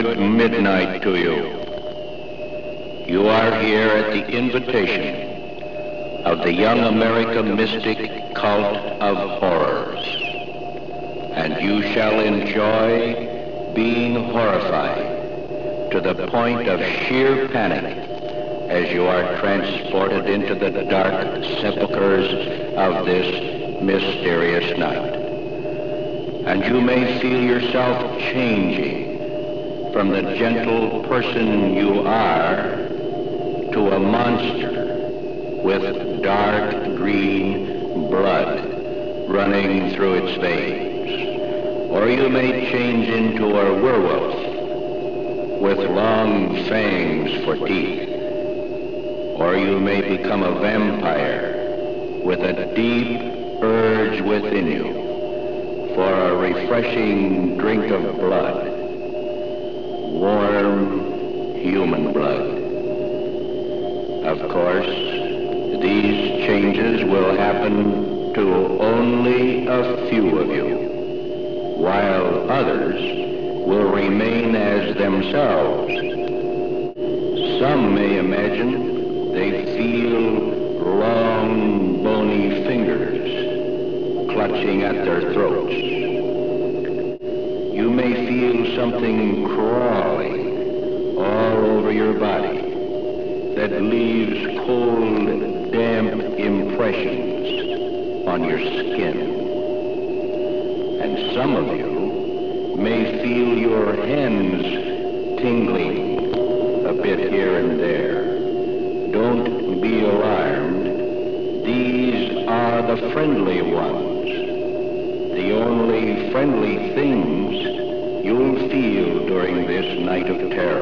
good midnight to you. You are here at the invitation of the Young America Mystic Cult of Horrors, and you shall enjoy being horrified to the point of sheer panic as you are transported into the dark sepulchers of this mysterious night. And you may feel yourself changing from the gentle person you are to a monster with dark green blood running through its veins. Or you may change into a werewolf with long fangs for teeth. Or you may become a vampire with a deep urge within you for a refreshing drink of blood, warm human blood. Of course, these changes will happen to only a few of you, while others will remain as themselves. Some may imagine they feel long, bony fingers clutching at their throats. You may feel something crawling all over your body that leaves cold, damp impressions on your skin. And some of you may feel your hands tingling a bit here and there. Don't be alarmed. These are the friendly ones. The only friendly things you'll feel during this night of terror